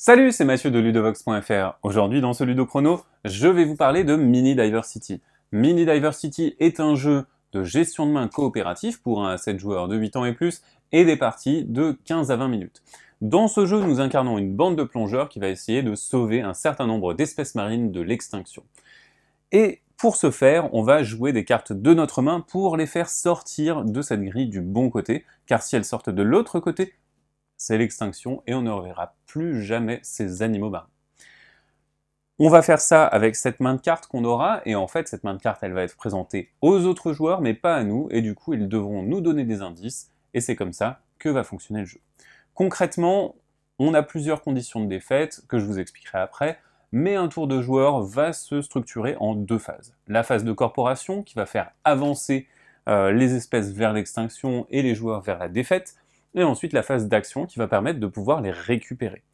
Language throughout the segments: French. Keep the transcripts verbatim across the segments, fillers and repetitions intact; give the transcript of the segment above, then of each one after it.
Salut, c'est Mathieu de Ludovox point F R. Aujourd'hui dans ce Ludo-Chrono, je vais vous parler de Mini Divercity. Mini Divercity est un jeu de gestion de main coopératif pour un à sept joueurs de huit ans et plus et des parties de quinze à vingt minutes. Dans ce jeu, nous incarnons une bande de plongeurs qui va essayer de sauver un certain nombre d'espèces marines de l'extinction. Et pour ce faire, on va jouer des cartes de notre main pour les faire sortir de cette grille du bon côté, car si elles sortent de l'autre côté, c'est l'extinction et on ne reverra plus jamais ces animaux marins. On va faire ça avec cette main de cartes qu'on aura, et en fait cette main de cartes elle va être présentée aux autres joueurs mais pas à nous, et du coup ils devront nous donner des indices, et c'est comme ça que va fonctionner le jeu. Concrètement, on a plusieurs conditions de défaite que je vous expliquerai après, mais un tour de joueur va se structurer en deux phases. La phase de corporation qui va faire avancer euh, les espèces vers l'extinction et les joueurs vers la défaite, et ensuite la phase d'action qui va permettre de pouvoir les récupérer.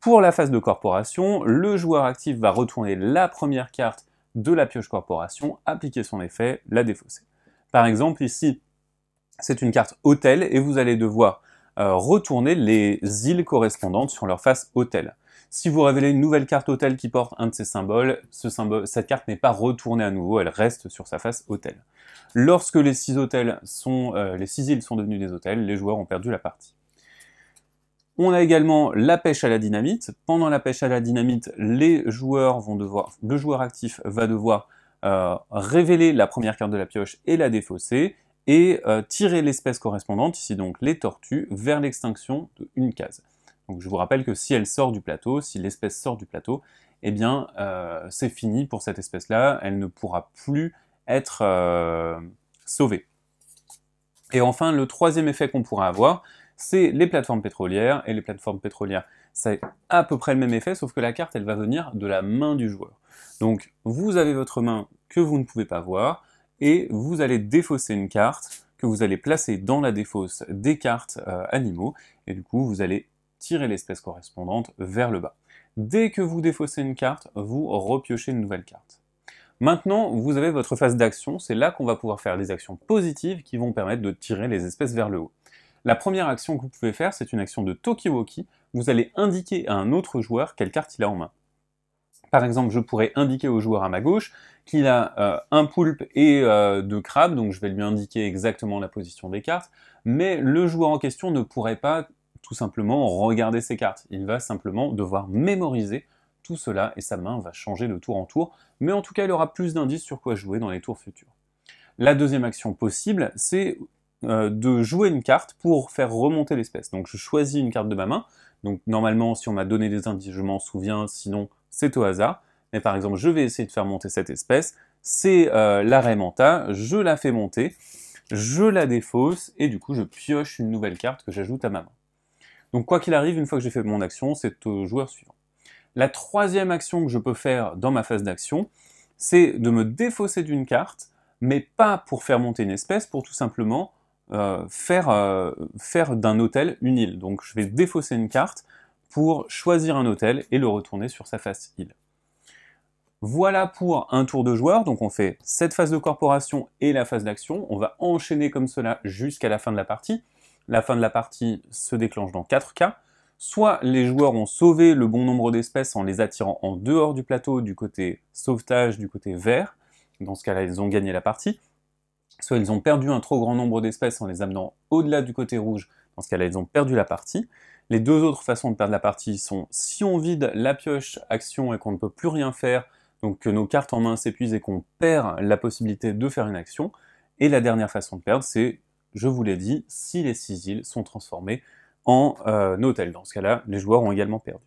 Pour la phase de corporation, le joueur actif va retourner la première carte de la pioche corporation, appliquer son effet, la défausser. Par exemple ici, c'est une carte hôtel et vous allez devoir euh, retourner les îles correspondantes sur leur face hôtel. Si vous révélez une nouvelle carte hôtel qui porte un de ces symboles, ce symbole, cette carte n'est pas retournée à nouveau, elle reste sur sa face hôtel. Lorsque les six hôtels sont, euh, les six îles sont devenues des hôtels, les joueurs ont perdu la partie. On a également la pêche à la dynamite. Pendant la pêche à la dynamite, les joueurs vont devoir, le joueur actif va devoir euh, révéler la première carte de la pioche et la défausser, et euh, tirer l'espèce correspondante, ici donc les tortues, vers l'extinction d'une case. Donc je vous rappelle que si elle sort du plateau, si l'espèce sort du plateau, eh bien euh, c'est fini pour cette espèce-là, elle ne pourra plus être euh, sauvée. Et enfin, le troisième effet qu'on pourra avoir, c'est les plateformes pétrolières, et les plateformes pétrolières, c'est à peu près le même effet, sauf que la carte, elle va venir de la main du joueur. Donc vous avez votre main que vous ne pouvez pas voir, et vous allez défausser une carte que vous allez placer dans la défausse des cartes euh, animaux, et du coup vous allez tirer l'espèce correspondante vers le bas. Dès que vous défaussez une carte, vous repiochez une nouvelle carte. Maintenant, vous avez votre phase d'action, c'est là qu'on va pouvoir faire des actions positives qui vont permettre de tirer les espèces vers le haut. La première action que vous pouvez faire, c'est une action de Tokiwoki. Vous allez indiquer à un autre joueur quelle carte il a en main. Par exemple, je pourrais indiquer au joueur à ma gauche qu'il a euh, un poulpe et euh, deux crabes, donc je vais lui indiquer exactement la position des cartes, mais le joueur en question ne pourrait pas tout simplement regarder ses cartes. Il va simplement devoir mémoriser tout cela et sa main va changer de tour en tour, mais en tout cas il aura plus d'indices sur quoi jouer dans les tours futurs. La deuxième action possible, c'est euh, de jouer une carte pour faire remonter l'espèce. Donc je choisis une carte de ma main, donc normalement si on m'a donné des indices je m'en souviens, sinon c'est au hasard, mais par exemple je vais essayer de faire monter cette espèce, c'est euh, la Ray Manta, je la fais monter, je la défausse et du coup je pioche une nouvelle carte que j'ajoute à ma main. Donc quoi qu'il arrive, une fois que j'ai fait mon action, c'est au joueur suivant. La troisième action que je peux faire dans ma phase d'action, c'est de me défausser d'une carte, mais pas pour faire monter une espèce, pour tout simplement euh, faire, euh, faire d'un hôtel une île. Donc je vais défausser une carte pour choisir un hôtel et le retourner sur sa face île. Voilà pour un tour de joueur, donc on fait cette phase de corporation et la phase d'action, on va enchaîner comme cela jusqu'à la fin de la partie. La fin de la partie se déclenche dans quatre cas. Soit les joueurs ont sauvé le bon nombre d'espèces en les attirant en dehors du plateau, du côté sauvetage, du côté vert. Dans ce cas-là, ils ont gagné la partie. Soit ils ont perdu un trop grand nombre d'espèces en les amenant au-delà du côté rouge. Dans ce cas-là, ils ont perdu la partie. Les deux autres façons de perdre la partie sont si on vide la pioche action et qu'on ne peut plus rien faire, donc que nos cartes en main s'épuisent et qu'on perd la possibilité de faire une action. Et la dernière façon de perdre, c'est... je vous l'ai dit, si les six îles sont transformées en euh, hôtel. Dans ce cas-là, les joueurs ont également perdu.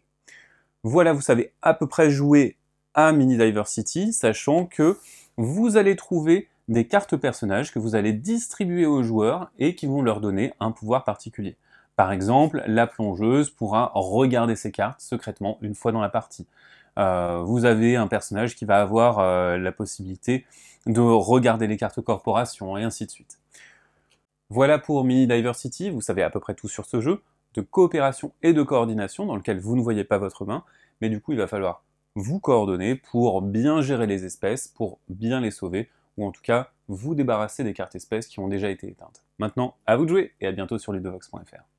Voilà, vous savez à peu près jouer à Mini Divercity, sachant que vous allez trouver des cartes personnages que vous allez distribuer aux joueurs et qui vont leur donner un pouvoir particulier. Par exemple, la plongeuse pourra regarder ses cartes secrètement une fois dans la partie. Euh, vous avez un personnage qui va avoir euh, la possibilité de regarder les cartes corporation et ainsi de suite. Voilà pour Mini Divercity, vous savez à peu près tout sur ce jeu, de coopération et de coordination dans lequel vous ne voyez pas votre main, mais du coup il va falloir vous coordonner pour bien gérer les espèces, pour bien les sauver, ou en tout cas vous débarrasser des cartes espèces qui ont déjà été éteintes. Maintenant, à vous de jouer et à bientôt sur Ludovox point F R.